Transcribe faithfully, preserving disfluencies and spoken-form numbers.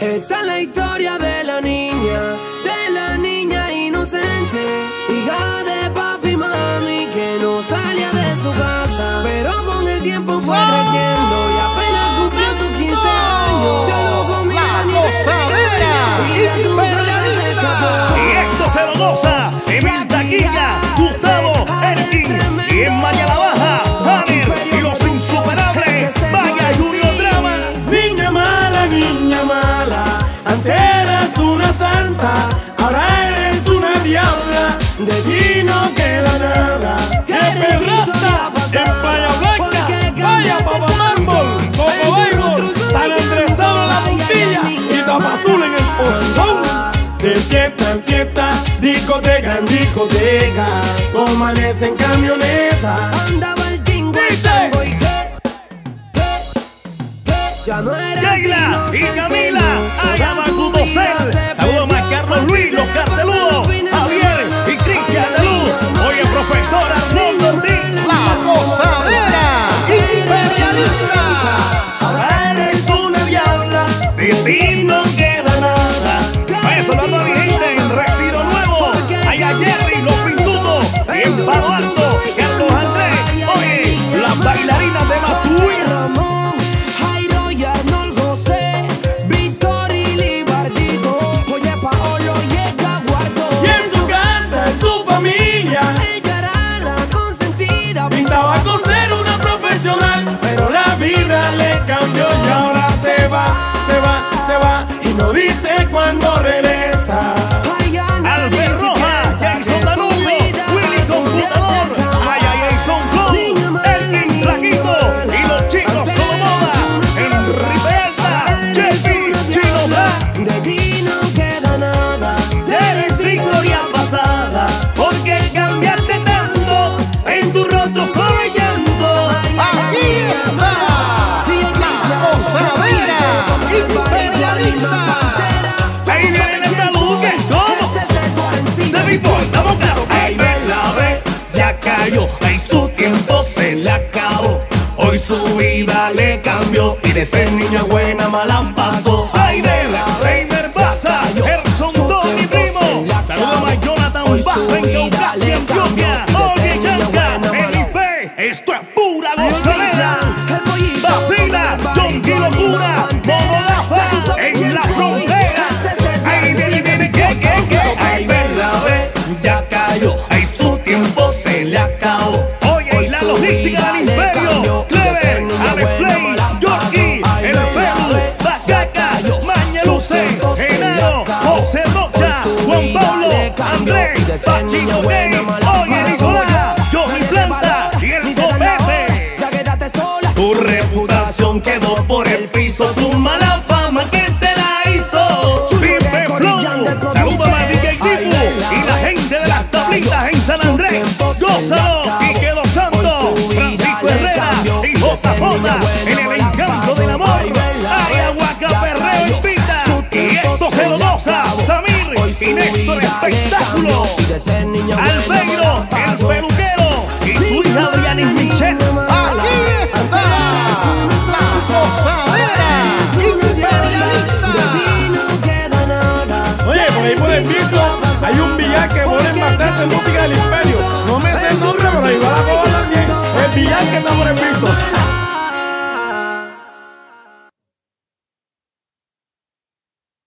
Esta es la historia de la niña, de la niña inocente, hija de papi y mami que no salía de su casa, pero con el tiempo fue creciendo y apenas cumplió sus quince años. Quedó con mi y, y esto se lo goza en Taquilla, Gustavo Elkin y en Maya la Baja, Javier y los insuperables, Vaya Junior Drama. Niña mala, niña mala, antes eras una santa, ahora eres una diabla, de ti no queda nada. ¡Qué pedrasta! En Playa Blanca, Vaya Papá Mármol, Como Bairro, San Andresado la puntilla y Tapazul en el Pozón. De fiesta en fiesta, discoteca en discoteca, amanece en camioneta. Andaba el tingo, el tango y que, que, que, ya no eres Keila y Camila, Ayabacu Bocel. Saludos más Carlos Luis, los carteludos, Javier y Cristian de Luz. Oye, profesora Arnoldo Ortiz, la gozadera imperialista. Ahora eres una diabla, de ti no queda nada. Saludando a mi gente en Retiro Nuevo, allá Jerry, los Pintutos, en Palo Alto, Carlos Andrés, oye, las bailarinas de Matuy, Ramón, Jairo y Arnold José, Víctor y Libardito, oye, Paolo y Edgar Guardo. Y en su casa, en su familia, ella era la consentida, pintaba con ser una profesional, pero la vida le cambió y ahora se va, se va, se va, y no dice cuándo regresa. Albert Rojas, Jason Danubio, Willy Computador, Maya Jason Clown, Elkin Traquito y los chicos Solo Moda, Enrique Alta, Jeffy, Chino Black. De ti no queda nada, eres historia pasada, porque cambiaste tanto, en tu rostro solo llanto. Aquí está la gozadera imperialista. Ahí su tiempo se le acabó, hoy su vida le cambió y de ser niña buena mala pasó. Ay de la Reiner Baza, Gerson Tony Primo, saludos a Jonathan Baza en Caucasia, Antioquia, oye Yanka, Felipe, esto es pura gozadera. Vacila, John Kilo Locura, Monolafa, en la frontera. Ay de la que, que, que, ay de la ve, ya cayó, ahí su tiempo se le acabó. Oye, hoy y la logística del imperio, Clever, Areplay, Yorkie, El Perú, Bacaca, Mañaluce, Genaro, José Rocha, Juan Pablo, Andrés, Pachino Gay, oye Nicolás, Johnny Planta y el Copete. Ya quédate sola. Tu reputación quedó por el piso, tu mala fama que se la hizo. Pipe Plomo, saludo a Mati y Dibu y la gente de las tablitas en San Andrés. Gózalo y quedó santo, Francisco Herrera y J J en el encanto del amor. Ayahuasca, perreo y pita, y esto se lo goza Samir y Néstor Espectáculo, Albeiro, el peluquero y su hija Adriana y Michelle. Aquí está la gozadera imperialista. Oye, por ahí por el piso hay un viaje que ponen bastante música de